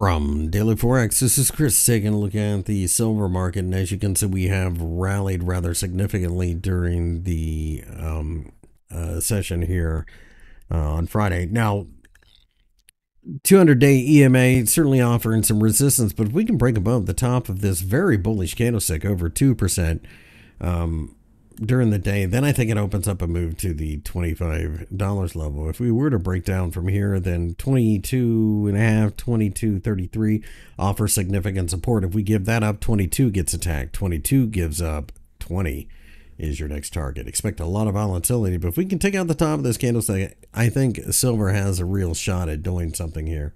From Daily Forex, this is Chris taking a look at the silver market, and as you can see, we have rallied rather significantly during the session here on Friday. Now, 200-day EMA certainly offering some resistance, but if we can break above the top of this very bullish candlestick over 2% during the day, then I think it opens up a move to the $25 level. If we were to break down from here, then 22.5, 22.33 offers significant support. If we give that up, 22 gets attacked. 22 gives up, 20 is your next target. Expect a lot of volatility, but if we can take out the top of this candlestick, I think silver has a real shot at doing something here.